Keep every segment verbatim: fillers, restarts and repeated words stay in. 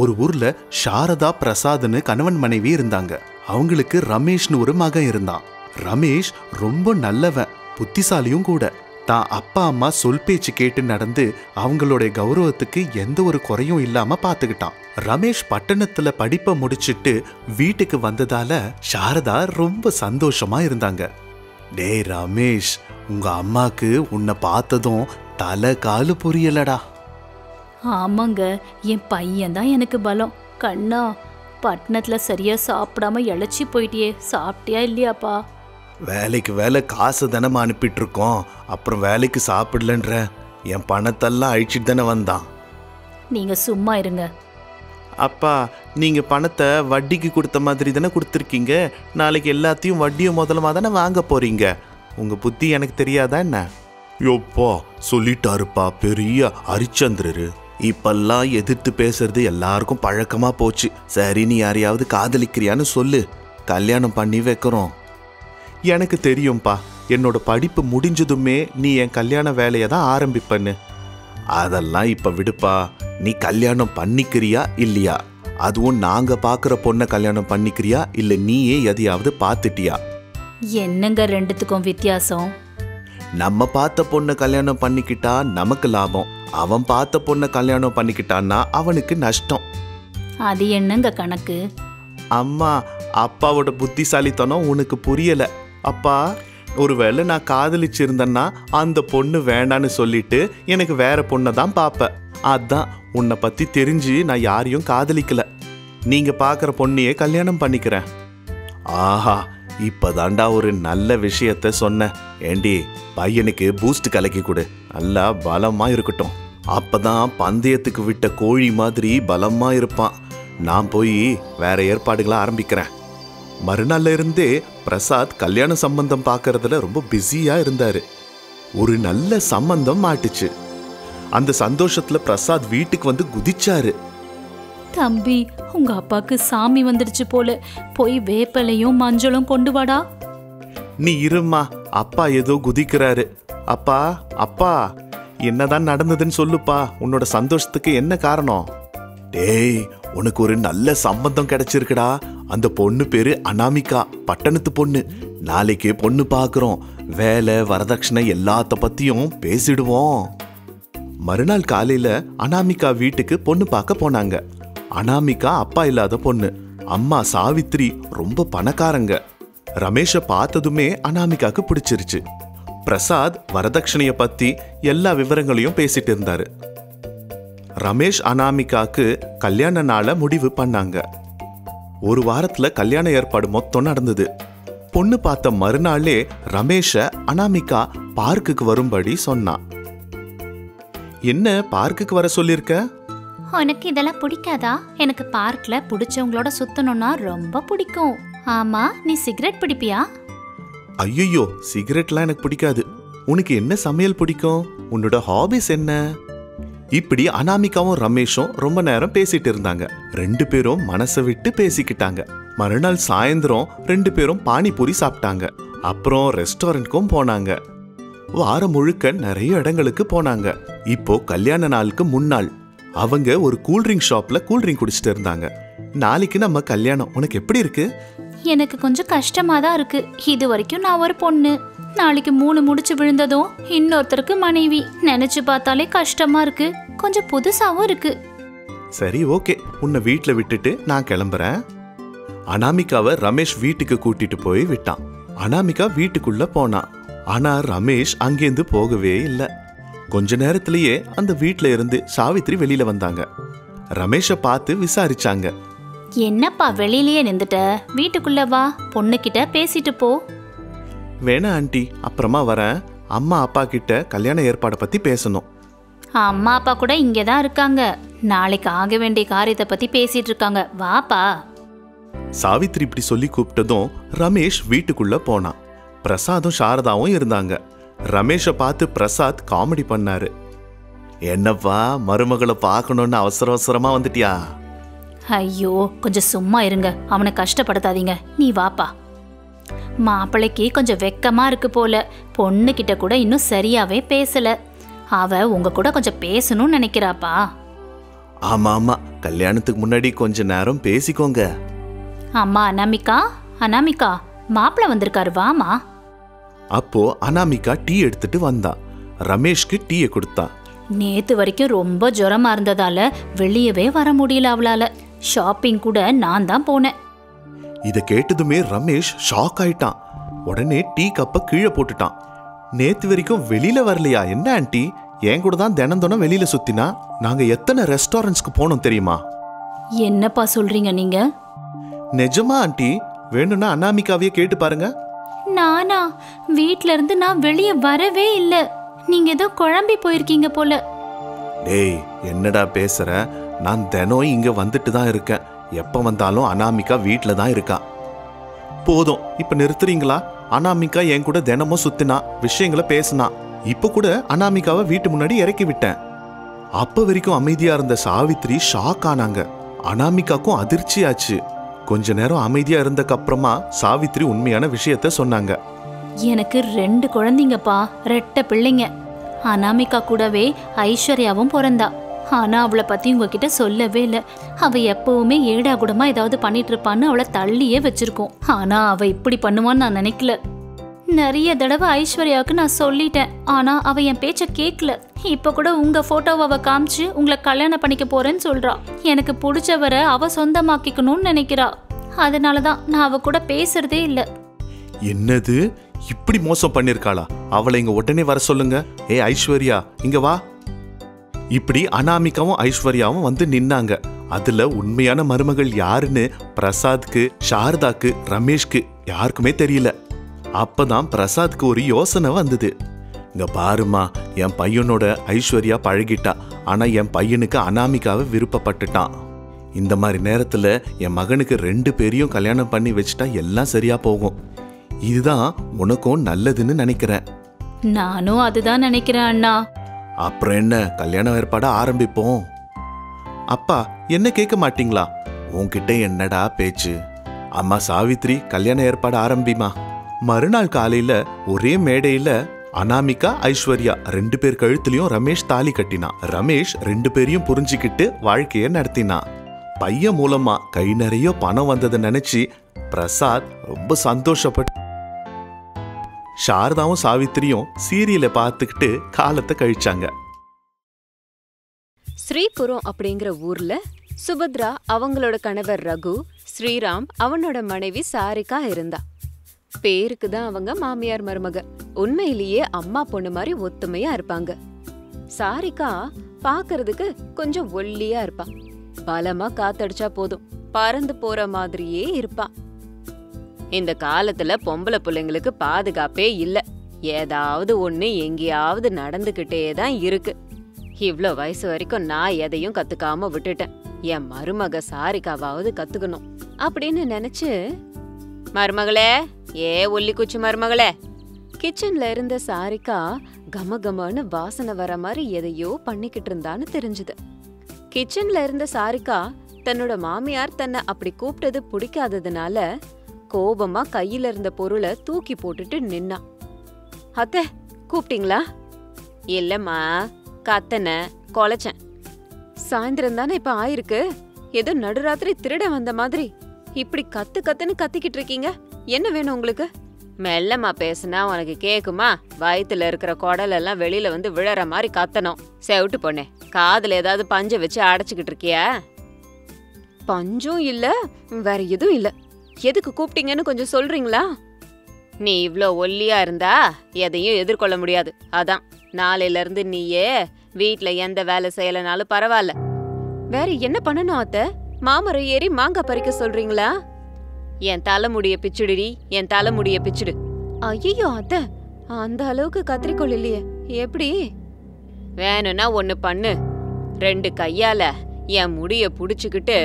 ஒரு ஊர்ல சாரதா பிரசாத்னு கணவன் மனைவி இருந்தாங்க. அவங்களுக்கு ரமேஷ்னு ஒரு மகன் இருந்தான். ரமேஷ் ரொம்ப நல்லவன், புத்திசாலியும் கூட. தான் அப்பா அம்மா சொல் பேச்சு கேட்டு நடந்து அவங்களோட கௌரவத்துக்கு எந்த ஒரு குறையும் இல்லாம பாத்துக்கிட்டான். ரமேஷ் பட்டணத்துல படிப்பை முடிச்சிட்டு வீட்டுக்கு வந்ததால சாரதா ரொம்ப சந்தோஷமா இருந்தாங்க. டேய் ரமேஷ், உங்க அம்மாக்கு உன்னை பார்த்ததும் தலை காலு புரியலடா. ஆமாங்க, என் பையன் தான் எனக்கு பலம். கண்ணா, பட்டணத்தில் சரியாக சாப்பிடாம இழைச்சி போயிட்டியே, சாப்பிட்டியா இல்லையாப்பா? வேலைக்கு வேலை காசு தானே அனுப்பிட்டுருக்கோம், அப்புறம் வேலைக்கு சாப்பிடலன்ற என் பணத்தெல்லாம் அழிச்சிட்டு தானே வந்தான். நீங்கள் சும்மா இருங்க. அப்பா, நீங்கள் பணத்தை வட்டிக்கு கொடுத்த மாதிரி தானே கொடுத்துருக்கீங்க, நாளைக்கு எல்லாத்தையும் வட்டியும் முதலமாக தானே வாங்க போகிறீங்க. உங்கள் புத்தி எனக்கு தெரியாதா என்ன? யோப்பா, சொல்லிட்டாருப்பா பெரிய ஹரிச்சந்திரரு. இப்பெல்லாம் எதிர்த்து பேசுறது எல்லாருக்கும் பழக்கமா போச்சு. சரி, நீ யாரையாவது காதலிக்கிறியான்னு சொல்லு, கல்யாணம் பண்ணி வைக்கிறோம். எனக்கு தெரியும்பா, என்னோட படிப்பு முடிஞ்சதுமே நீ என் கல்யாண வேலையை தான் ஆரம்பிப்பன்னு. அதெல்லாம் இப்போ விடுப்பா, நீ கல்யாணம் பண்ணிக்கிறியா இல்லையா, அதுவும் நாங்கள் பார்க்குற பொண்ணை கல்யாணம் பண்ணிக்கிறியா இல்லை நீயே எதையாவது பார்த்துட்டியா? என்னங்க ரெண்டுத்துக்கும் வித்தியாசம்? நம்ம பார்த்த பொண்ணை கல்யாணம் பண்ணிக்கிட்டா நமக்கு லாபம், அவன் பார்த்த பொண்ணை கல்யாணம் பண்ணிக்கிட்டான்னா அவனுக்கு நஷ்டம். அது என்னங்க கணக்கு? அம்மா, அப்பாவோட புத்திசாலித்தனம் உனக்கு புரியலை. அப்பா, ஒருவேளை நான் காதலிச்சிருந்தேன்னா அந்த பொண்ணு வேண்டான்னு சொல்லிட்டு எனக்கு வேற பொண்ணை தான் பார்ப்பேன். அதான் உன்னை பற்றி தெரிஞ்சு நான் யாரையும் காதலிக்கலை, நீங்கள் பார்க்குற பொண்ணையே கல்யாணம் பண்ணிக்கிறேன். ஆஹா, இப்பதாண்டா ஒரு நல்ல விஷயத்த சொன்ன. ஏண்டி, பையனுக்கு பூஸ்ட் கலக்கி கொடு, நல்லா பலமா இருக்கட்டும். அப்பதான் பந்தயத்துக்கு விட்ட கோழி மாதிரி பலமா இருப்பான். நான் போய் வேற ஏற்பாடுகளை ஆரம்பிக்கிறேன். மறுநாள்ல இருந்தே பிரசாத் கல்யாண சம்பந்தம் பார்க்கறதுல ரொம்ப பிஸியா இருந்தாரு. ஒரு நல்ல சம்பந்தம் மாட்டுச்சு. அந்த சந்தோஷத்துல பிரசாத் வீட்டுக்கு வந்து குதிச்சாரு. தம்பி, உங்க அப்பாக்கு சாமி வந்துடுச்சு போல, போய் வேப்பலையும் மஞ்சளும் கொண்டு வாடா. நீ இருமா, அப்பா ஏதோ குதிக்கிறாரு. அப்பா, அப்பா, என்னதான் நடந்ததுன்னு சொல்லுப்பா, உன்னோட சந்தோஷத்துக்கு என்ன காரணம்? டேய், உனக்கு ஒரு நல்ல சம்பந்தம் கிடைச்சிருக்குடா. அந்த பொண்ணு பேரு அனாமிகா, பட்டணத்து பொண்ணு. நாளைக்கு பொண்ணு பார்க்குறோம், வேலை வரதட்சணை எல்லாத்த பத்தியும் பேசிடுவோம். மறுநாள் காலையில அனாமிகா வீட்டுக்கு பொண்ணு பார்க்க போனாங்க. அனாமிகா அப்பா இல்லாத பொண்ணு, அம்மா சாவித்ரி ரொம்ப பணக்காரங்க. ரமேஷை பார்த்ததுமே அனாமிகாவுக்கு பிடிச்சிருச்சு. பிரசாத் வரதட்சணையை பற்றி எல்லா விவரங்களையும் பேசிட்டு இருந்தாரு. ரமேஷ் அனாமிகாவுக்கு கல்யாண நாளை முடிவு பண்ணாங்க. ஒரு வாரத்தில் கல்யாண ஏற்பாடு மொத்தம் நடந்தது. பொண்ணு பார்த்த மறுநாளே ரமேஷை அனாமிகா பார்க்குக்கு வரும்படி சொன்னான். என்ன பார்க்குக்கு வர சொல்லியிருக்க? உனக்கு இதெல்லாம் பிடிக்காதா? எனக்கு பார்க்ல பிடிச்சவங்களோட சுத்தணும்னா ரொம்ப பிடிக்கும். ஆமா, நீ சிகரெட் பிடிப்பியா? ஐயோ, சிகரெட்லாம் எனக்கு பிடிக்காது. உனக்கு என்ன சமையல் பிடிக்கும்? உன்னோட ஹாபிஸ் என்ன? இப்படி அனாமிகாவும் ரமேஷும் ரொம்ப நேரம் பேசிட்டு இருந்தாங்க. ரெண்டு பேரும் மனசை விட்டு பேசிக்கிட்டாங்க. மறுநாள் சாயந்தரம் ரெண்டு பேரும் பானிபூரி சாப்பிட்டாங்க. அப்புறம் ரெஸ்டாரண்ட்க்கும் போனாங்க. வாரம் முழுக்க நிறைய இடங்களுக்கு போனாங்க. இப்போ கல்யாண நாளுக்கு முன்னாள் அவங்க ஒரு கூல்ட்ரிங்க் ஷாப்ல கூல்ட்ரிங்க் குடிச்சிட்டு இருந்தாங்க. நாளைக்கு நம்ம கல்யாணம், உனக்கு எப்படி இருக்கு? எனக்கு கொஞ்சம் கஷ்டமா தான் இருக்கு. இது வரைக்கும் நான் ஒரு பொண்ணு, நாளைக்கு மூணு முடிச்சு விழுந்ததும் இன்னொருத்தருக்கு மனைவி. நினைச்சு பார்த்தாலே கஷ்டமா இருக்கு, கொஞ்சம் புதுசாவும் இருக்கு. சரி, ஓகே, உன்னை வீட்டுல விட்டுட்டு நான் கிளம்புறேன். அனாமிகாவை ரமேஷ் வீட்டுக்கு கூட்டிட்டு போய் விட்டான். அனாமிகா வீட்டுக்குள்ள போனான். ஆனா ரமேஷ் அங்கேருந்து போகவே இல்லை. கொஞ்ச நேரத்திலேயே அந்த வீட்ல இருந்து சாவித்ரி வெளியில வந்தாங்க. ரமேஷை பார்த்து விசாரிச்சாங்க. என்னப்பா வெளியிலேயே நின்றுட்ட, வீட்டுக்குள்ள வா, பொண்ணுகிட்ட பேசிட்டு போ. வேணா ஆண்டி, அப்புறமா வரேன். அம்மா அப்பா கிட்ட கல்யாண ஏற்பாடை பத்தி பேசணும். அம்மா அப்பா கூட இங்கதான் இருக்காங்க, நாளைக்கு ஆக வேண்டிய காரியத்தை பத்தி பேசிட்டு இருக்காங்க, வாப்பா. சாவித்ரி இப்படி சொல்லி கூப்பிட்டதும் ரமேஷ் வீட்டுக்குள்ள போனான். பிரசாதும் சாரதாவும் இருந்தாங்க. ரமேஷை பார்த்து பிரசாத் காமெடி பண்ணாரு. என்னப்பா, மருமகளை பார்க்கணும்னு அவசர அவசரமா வந்துட்டியா? ஐயோ, கொஞ்சம் சும்மா இருங்க, அவனை கஷ்டப்படுத்தாதீங்க, நீ வாப்பா. மாப்பிள்ளைக்கு கொஞ்சம் வெக்கமா இருக்கு போல, பொண்ணுகிட்ட கூட இன்னும் சரியாவே பேசல. அவ உங்க கூட கொஞ்சம் பேசணும்னு நினைக்கிறாப்பா. ஆமா ஆமா கல்யாணத்துக்கு முன்னாடி கொஞ்ச நேரம் பேசிக்கோங்க. அம்மா அனாமிகா, அனாமிகா மாப்ள வந்திருக்காரு வாமா. அப்போ அனாமிகா டீ எடுத்துட்டு வந்தா. ரமேஷ்க்கு டீயை கொடுத்தா. நேத்து வரைக்கும் ரொம்ப ஜரமா இருந்ததால வெளியவே வர முடியல அவளால. ஷாப்பிங் கூட நான் தான் போனேன். இத கேட்டதுமே ரமேஷ் ஷாக் ஆயிட்டான். உடனே டீ கப்ப கீழே போட்டுட்டான். நேத்து வரைக்கும் வெளியில வரலையா என்ன ஆண்டி? ஏன் கூட தான் தினந்தோனும் வெளியில சுத்தினா. நாங்க எத்தனை ரெஸ்டாரண்ட்ஸ்க்கு போனோம் தெரியுமா? என்னப்பா சொல்றீங்க நீங்க? நிஜமா ஆண்டி, வேணும்னா அனாமிகாவே கேட்டு பாருங்க. நானா வீட்ல இருந்து நான் வெளிய வரவே இல்ல. நீங்க ஏதோ குழம்பி போயிருக்கீங்க போல. டேய் என்னடா பேசுற, நான் தினம் இங்க வந்துட்டு தான் இருக்கேன். எப்போ வந்தாலும் அனாமிகா வீட்டில் தான் இருக்கா. போதும் இப்போ நிறுத்துறீங்களா? அனாமிகா என் கூட தினமும் சுத்தினா, விஷயங்களை பேசினா. இப்போ கூட அனாமிகாவை வீட்டு முன்னாடி இறக்கி விட்டேன். அப்போ வரைக்கும் அமைதியாக இருந்த சாவித்ரி ஷாக் ஆனாங்க. அனாமிகாக்கும் அதிர்ச்சியாச்சு. கொஞ்ச நேரம் அமைதியாக இருந்தக்கப்புறமா சாவித்ரி உண்மையான விஷயத்த சொன்னாங்க. எனக்கு ரெண்டு குழந்தைங்கப்பா, ரெட்டை பிள்ளைங்க. அனாமிகா கூடவே ஐஸ்வர்யாவும் பிறந்தா. ஆனால் அவளை பற்றி உங்ககிட்ட சொல்லவே இல்லை. அவள் எப்போவுமே ஏடாகுடமாக ஏதாவது பண்ணிட்டு இருப்பான்னு அவளை தள்ளியே வச்சுருக்கோம். ஆனால் அவள் இப்படி பண்ணுவான்னு நான் நினைக்கல. நிறைய தடவை ஐஸ்வர்யாவுக்கு நான் சொல்லிட்டேன், ஆனால் அவள் என் பேச்சை கேட்கல. இப்போ கூட உங்கள் ஃபோட்டோவை அவள் காமிச்சு உங்களை கல்யாணம் பண்ணிக்க போகிறேன்னு சொல்கிறா. எனக்கு பிடிச்சவரை அவள் சொந்தமாக்கிக்கணும்னு நினைக்கிறா. அதனால தான் நான் அவள் கூட பேசுறதே இல்லை. என்னது இப்படி மோசம் பண்ணியிருக்காளா? அவளை இங்கே உடனே வர சொல்லுங்க. ஏ ஐஸ்வர்யா இங்கே வா. இப்படி அனாமிகாவும் ஐஸ்வர்யாவும் வந்து நின்னாங்க. அதுல உண்மையான மருமகள் யாருன்னு பிரசாத்க்கு, சாரதாக்கு, ரமேஷ்க்கு யாருக்குமே தெரியல. அப்பதான் பிரசாத்க்கு ஒரு யோசனை வந்தது. இங்க பாருமா, என் பையனோட ஐஸ்வர்யா பழகிட்டா, ஆனா என் பையனுக்கு அனாமிகாவை விருப்பப்பட்டுட்டான். இந்த மாதிரி நேரத்துல என் மகனுக்கு ரெண்டு பேரையும் கல்யாணம் பண்ணி வச்சுட்டா எல்லாம் சரியா போகும். இதுதான் உனக்கும் நல்லதுன்னு நினைக்கிறேன். நானும் அதுதான் நினைக்கிறேன் அண்ணா. அப்புறம் என்ன, கல்யாணம் ஏற்பாட ஆரம்பிப்போம். அப்பா என்ன கேட்க மாட்டீங்களா? உன்கிட்ட என்னடா பேச்சு. அம்மா சாவித்ரி, கல்யாண ஏற்பாடு ஆரம்பிமா. மறுநாள் காலையில ஒரே மேடையில அனாமிகா ஐஸ்வர்யா ரெண்டு பேர் கழுத்துலயும் ரமேஷ் தாலி கட்டினான். ரமேஷ் ரெண்டு பேரையும் புரிஞ்சுக்கிட்டு வாழ்க்கைய நடத்தினான். பையன் மூலமா கை நிறைய பணம் வந்ததை நினைச்சு பிரசாத் ரொம்ப சந்தோஷப்பட்டு, சாரதாவும் சாவித்திரியும் சீரியலை பார்த்துக்கிட்டு காலத்தை கழிச்சாங்க. ஸ்ரீபுரம் அப்படிங்கிற ஊர்ல சுபத்ரா, அவங்களோட கணவர் ரகு, ஸ்ரீராம், அவனோட மனைவி சாரிகா இருந்தா. பேருக்கு தான் அவங்க மாமியார் மருமக. உண்மையிலேயே அம்மா பொண்ணு மாதிரி ஒத்துமையா இருப்பாங்க. சாரிகா பாக்குறதுக்கு கொஞ்சம் ஒல்லியா இருப்பா. பலமா காத்தடிச்சா போதும் பறந்து போற மாதிரியே இருப்பா. இந்த காலத்துல பொம்பளை பிள்ளைங்களுக்கு பாதுகாப்பே இல்ல. ஏதாவது ஒண்ணு எங்கேயாவது நடந்துகிட்டே தான் இருக்கு. இவ்ளோ வயசு வரைக்கும் நான் எதையும் கத்துக்காம விட்டுட்டேன். என் மருமக சாரிக்காவது கத்துக்கணும் அப்படின்னு நினைச்சு, மருமகளே ஏ ஒல்லி குச்சி மருமகளே. கிச்சன்ல இருந்த சாரிகா கமகமன்னு வாசனை வர மாதிரி எதையோ பண்ணிக்கிட்டு இருந்தான்னு தெரிஞ்சுது. கிச்சன்ல இருந்த சாரிகா தன்னோட மாமியார் தன்னை அப்படி கூப்பிட்டது பிடிக்காததுனால கோபமா கையில இருந்த பொருளை தூக்கி போட்டுட்டு நின்னா. அத்தை கூப்பிட்டீங்களா? இல்லம்மா, கத்தனை கொலைச்சேன். சாயந்தரம் தானே இப்ப ஆயிருக்கு, ஏதோ நடுராத்திரி திருட வந்த மாதிரி இப்படி கத்து கத்துன்னு கத்திக்கிட்டு இருக்கீங்க, என்ன வேணும் உங்களுக்கு? மெல்லமா பேசுனா உனக்கு கேக்குமா? வயித்துல இருக்கிற குடல் எல்லாம் வெளியில வந்து விழற மாதிரி கத்தணும். செவிட்டு பொண்ணே, காதுல ஏதாவது பஞ்ச வச்சு அடைச்சுக்கிட்டு இருக்கியா? பஞ்சும் இல்ல வேற எதுவும் இல்ல. எதுக்கு கூப்பிட்டீங்கன்னு கொஞ்சம் சொல்றீங்களா? நீ இவ்ளோ ஒல்லியா இருந்தா எதையும் எதிர்கொள்ள முடியாது. அதான் நாளையில இருந்து நீயே வீட்டுல எந்த வேலை செய்யலனாலும் பரவாயில்ல. வேற என்ன பண்ணணும் அத்தை? மாமரம் ஏறி மாங்காய் பறிக்க சொல்றீங்களா? என் தலைமுடிய பிச்சுடுடி, என் தலைமுடிய பிச்சுடு. ஐயோ அத்தை, அந்த அளவுக்கு கத்திரிக்கோள் இல்லையே, எப்படி? வேணும்னா ஒண்ணு பண்ணு, ரெண்டு கையால என் முடிய புடிச்சுக்கிட்டு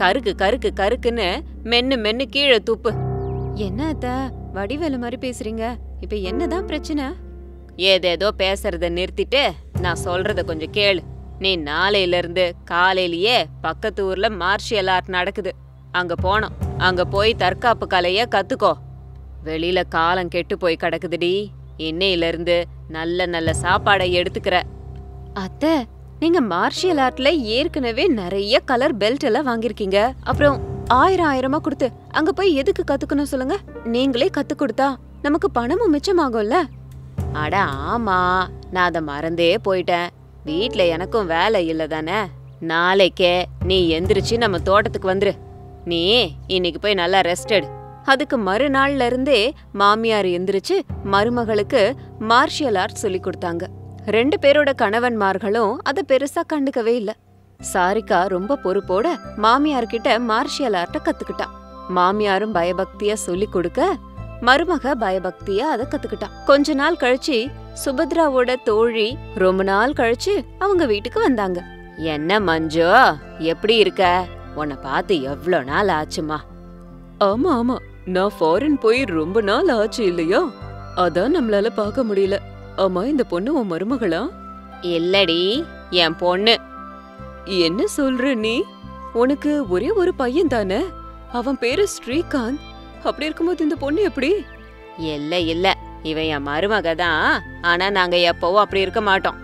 கருக்கு கருக்கு கருக்குன்னு மென்னு மென்னு கீழே தூப்பு. என்ன அத்தை வடிவேலு மாதிரி பேசுறீங்க? இப்ப என்னதான் பிரச்சனை? ஏதேதோ பேசுறத நிறுத்திட்டு நான் சொல்றத கொஞ்சம் கேளு. நீ நாளையில இருந்து காலையிலயே பக்கத்து ஊர்ல மார்ஷியல் ஆர்ட் நடக்குது, அங்க போனோம். அங்க போய் தற்காப்பு கலைய கத்துக்கோ. வெளியில காலம் கெட்டு போய் கிடக்குதுடி. இன்னையில இருந்து நல்ல நல்ல சாப்பாடை எடுத்துக்கிற. அத்தை நீங்க மார்ஷியல் ஆர்ட்ல ஏற்கனவே நிறைய கலர் பெல்ட் எல்லாம் வாங்கிருக்கீங்க. அப்புறம் ஆயிரம் ஆயிரமா கொடுத்து அங்க போய் எதுக்கு கத்துக்கணும் சொல்லுங்க? நீங்களே கத்து கொடுத்தா நமக்கு பணமும் மிச்சமாகும்ல. அட ஆமா, நான் அத மறந்தே போயிட்டேன். வீட்ல எனக்கும் வேலை இல்ல தானே. நாளைக்கே நீ எந்திரிச்சு நம்ம தோட்டத்துக்கு வந்துரு. நீ இன்னைக்கு போய் நல்லா ரெஸ்ட் எடு. அதுக்கு மறுநாள்ல இருந்தே மாமியார் எந்திரிச்சு மருமகளுக்கு மார்ஷியல் ஆர்ட் சொல்லி கொடுத்தாங்க. ரெண்டு பேரோட கணவன்மார்களும் அதை பெருசா கண்டுக்கவே இல்ல. சாரிகா ரொம்ப பொறுப்போட மாமியார்கிட்ட மார்ஷியல் ஆர்ட்ட கத்துக்கிட்டா. மாமியாரும் பயபக்தியா சொல்லி கொடுக்க மருமக பயபக்தியா அதை கத்துக்கிட்டா. கொஞ்ச நாள் கழிச்சு சுபத்ராவோட தோழி ரொம்ப நாள் கழிச்சு அவங்க வீட்டுக்கு வந்தாங்க. என்ன மஞ்சு, எப்படி இருக்க? உன்னை பார்த்து எவ்வளோ நாள் ஆச்சுமா? ஆமா ஆமா, நான் ஃபாரின் போய் ரொம்ப நாள் ஆச்சு இல்லையா, அதான் நம்மளால பார்க்க முடியல. ஆமா, இந்த பொண்ணு உன் மருமகளா? இல்லடி, என் பொண்ணு. என்ன சொல்ற நீ? உனக்கு ஒரே ஒரு பையன் தானே? அவன் பேரு ஸ்ரீகாந்த். அப்படி இருக்கும்போது இந்த பொண்ணு எப்படி? இல்ல இல்ல, இவன் என் மருமக தான். ஆனா நாங்க எப்பவோ அப்படி இருக்க மாட்டோம்.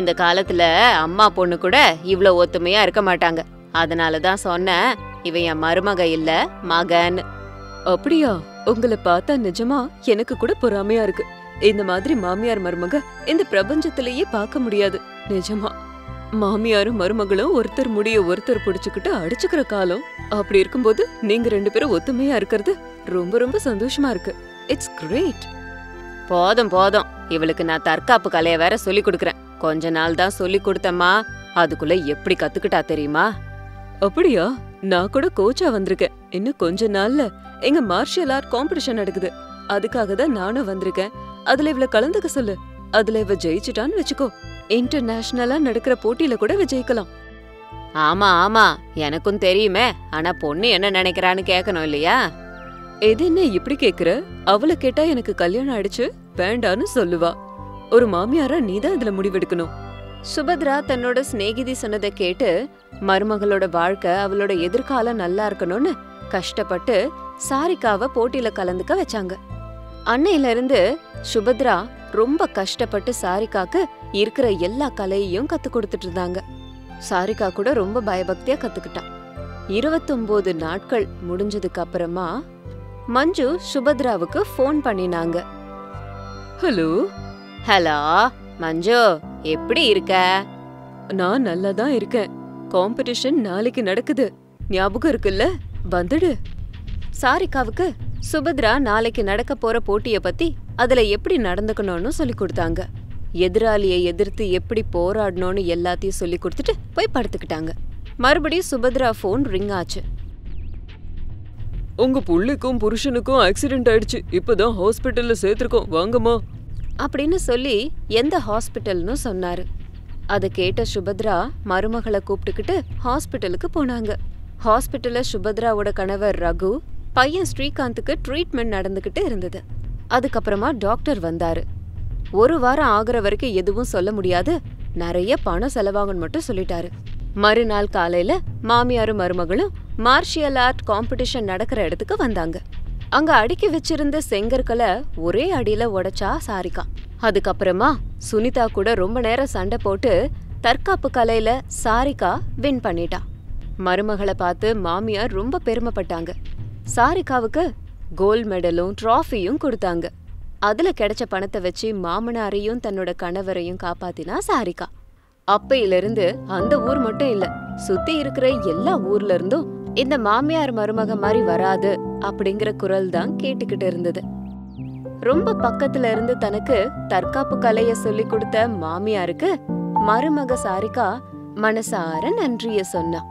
இந்த காலத்துல அம்மா பொண்ணு கூட இவ்வளவு ஒத்துமையா இருக்க மாட்டாங்க. அதனாலதான் சொன்னேன் இவன் என் மருமக இல்ல, மகன். அப்படியா? உங்களை பார்த்தா நிஜமா எனக்கு கூட பொறாமையா இருக்கு. இந்த மாதிரி மாமியார் மருமக இந்த பிரபஞ்சத்திலேயே பார்க்க முடியாது. நிஜமா மாமியாரும் மருமகளும் ஒருத்தர் முடிய ஒருத்தர் பிடிச்சுக்கிட்டு அடிச்சுக்கிற காலம். அப்படி இருக்கும்போது நீங்க ரெண்டு பேரும் ஒத்துமையா இருக்கிறது ரொம்ப ரொம்ப சந்தோஷமா இருக்கு. It's great. போதும் போதும், இவளுக்கு நான் தற்காப்பு கலைய வேற சொல்லி கொடுக்கறேன். கொஞ்ச நாள் தான் சொல்லி கொடுத்தம்மா, அதுக்குள்ள எப்படி கத்துக்கிட்டா தெரியுமா? அப்படியா? நான் கூட கோச்சா வந்திருக்கேன். இன்னும் கொஞ்ச நாள்ல எங்க மார்ஷியல் ஆர்ட் காம்படிஷன் நடக்குது. அதுக்காக தான் நானும் வந்திருக்கேன். அதுல இவள கலந்துக்க சொல்லு. அதுல இவ ஜெயிச்சுட்டான்னு வச்சுக்கோ, இன்டர்நேஷனலா நடக்கிற போட்டியில கூட விஜயிக்கலாம். ஆமா ஆமா, எனக்கும் தெரியுமே. ஆனா பொண்ணு என்ன நினைக்கிறான்னு கேட்கணும் இல்லையா? எது என்ன இப்படி கேக்குற? அவளை கேட்டா எனக்கு கல்யாணம் ஆயிடுச்சு வேண்டான்னு சொல்லுவா. ஒரு மாமியாரா நீதான் இதுல முடிவெடுக்கணும். சுபத்ரா தன்னோட சிநேகிதி சொன்னதை கேட்டு மருமகளோட வாழ்க்கை அவளோட எதிர்காலம் நல்லா இருக்கணும்னு கஷ்டப்பட்டு சாரிகாவை போட்டியில கலந்துக்க வச்சாங்க. அன்னையில இருந்து சுபத்ரா ரொம்ப கஷ்டப்பட்டு சாரிகாக்கு இருக்கிற எல்லா கலையையும் கத்து கொடுத்துட்டு இருந்தாங்க. சாரிகா கூட ரொம்ப பயபக்தியா கத்துக்கிட்டான். இருபத்தொன்பது நாட்கள் முடிஞ்சதுக்கு அப்புறமா மஞ்சு சுபத்ராவுக்கு போன் பண்ணினாங்க. ஹலோ. ஹலோ மஞ்சு, எப்படி இருக்க? நான் நல்லா தான் இருக்கேன். காம்படிஷன் நாளைக்கு நடக்குது, ஞாபகம் இருக்குல்ல? வந்துடு. சாரிகாவுக்கு சுபத்ரா நாளைக்கு நடக்க போற போட்டிய பத்தி அதுல எப்படி நடந்துக்கணும்னு சொல்லி கொடுத்தாங்க. எதிராளியை எதிர்த்து எப்படி போராடணும்னு எல்லாத்தையும் சொல்லி கொடுத்துட்டு போய் படுத்துக்கிட்டாங்க. மறுபடியும் சுபத்ரா போன் ரிங் ஆச்சு. உங்க புள்ளிக்கும் புருஷனுக்கும் ஆக்சிடென்ட் ஆயிடுச்சு, இப்பதான் ஹாஸ்பிட்டல்ல சேர்த்திருக்கோம், வாங்கம்மா அப்படின்னு சொல்லி எந்த ஹாஸ்பிட்டல்னு சொன்னாரு. அதை கேட்ட சுபத்ரா மருமகளை கூப்பிட்டுக்கிட்டு ஹாஸ்பிட்டலுக்கு போனாங்க. ஹாஸ்பிட்டல்ல சுபத்ராவோட கணவர் ரகு பையன் ஸ்ரீகாந்துக்கு ட்ரீட்மெண்ட் நடந்துகிட்டு இருந்தது. அதுக்கப்புறமா டாக்டர் வந்தாரு. ஒரு வாரம் ஆகுற வரைக்கும் எதுவும் சொல்ல முடியாது, நிறைய பணம் செலவாகும்னு மட்டும் சொல்லிட்டாரு. மறுநாள் காலையில மாமியாரும் மருமகளும் மார்ஷியல் ஆர்ட் காம்படிஷன் நடக்கிற இடத்துக்கு வந்தாங்க. அங்க அடுக்கி வச்சிருந்த செங்கற்களை ஒரே அடியில உடைச்சா சாரிகா. அதுக்கப்புறமா சுனிதா கூட ரொம்ப நேரம் சண்டை போட்டு தற்காப்பு கலையில சாரிகா வின் பண்ணிட்டா. மருமகளை பார்த்து மாமியார் ரொம்ப பெருமைப்பட்டாங்க. சாரிகாவுக்கு கோல்ட் மெடலும் ட்ராஃபியும் கொடுத்தாங்க. அதுல கிடைச்ச பணத்தை வச்சு மாமனாரையும் தன்னோட கணவரையும் காப்பாத்தினா சாரிகா. அப்பையிலிருந்து அந்த ஊர் மட்டும் இல்ல, சுத்தி இருக்கிற எல்லா ஊர்ல இருந்தும் இந்த மாமியார் மருமக மாதிரி வராது அப்படிங்கிற குரல் தான் கேட்டுக்கிட்டு இருந்தது. ரொம்ப பக்கத்துல இருந்து தனக்கு தற்காப்பு கலைய சொல்லி கொடுத்த மாமியாருக்கு மருமக சாரிகா மனசார நன்றிய சொன்னா.